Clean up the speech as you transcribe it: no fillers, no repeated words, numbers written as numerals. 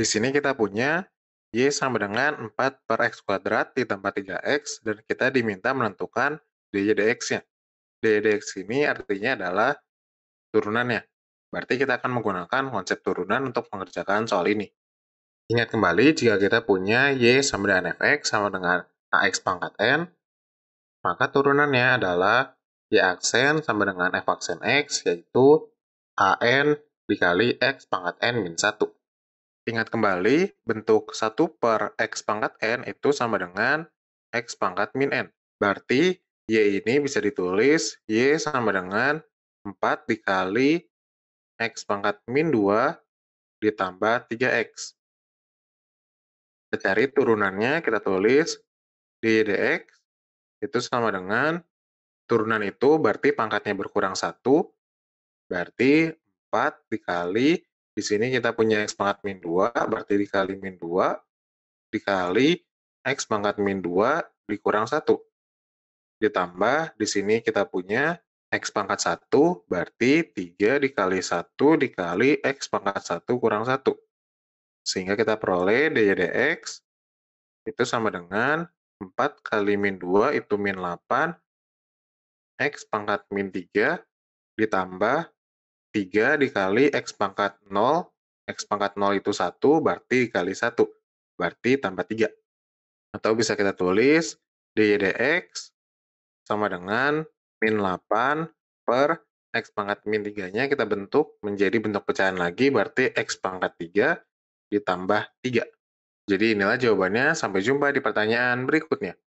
Di sini kita punya Y sama dengan 4 per X kuadrat ditambah 3X, dan kita diminta menentukan dy dx-nya. Dy dx ini artinya adalah turunannya. Berarti kita akan menggunakan konsep turunan untuk mengerjakan soal ini. Ingat kembali, jika kita punya Y sama dengan fx sama dengan ax pangkat n, maka turunannya adalah Y aksen sama dengan f aksen x, yaitu an dikali x pangkat n minus 1. Ingat kembali, bentuk 1 per x pangkat n itu sama dengan x pangkat min n. Berarti Y ini bisa ditulis Y sama dengan 4 dikali X pangkat min 2 ditambah 3X. Kita cari turunannya, kita tulis dy dx itu sama dengan, turunan itu berarti pangkatnya berkurang 1, berarti 4 dikali, di sini kita punya X pangkat min 2, berarti dikali min 2, dikali X pangkat min 2 dikurang 1. Ditambah, di sini kita punya X pangkat 1, berarti 3 dikali 1 dikali X pangkat 1 kurang 1. Sehingga kita peroleh dy dx itu sama dengan 4 kali min 2 itu min 8, X pangkat min 3 ditambah 3 dikali X pangkat 0, X pangkat 0 itu 1, berarti dikali 1, berarti tambah 3. Atau bisa kita tulis dy dx sama dengan min 8 per X pangkat min 3-nya kita bentuk menjadi bentuk pecahan lagi, berarti X pangkat 3 ditambah 3. Jadi inilah jawabannya, sampai jumpa di pertanyaan berikutnya.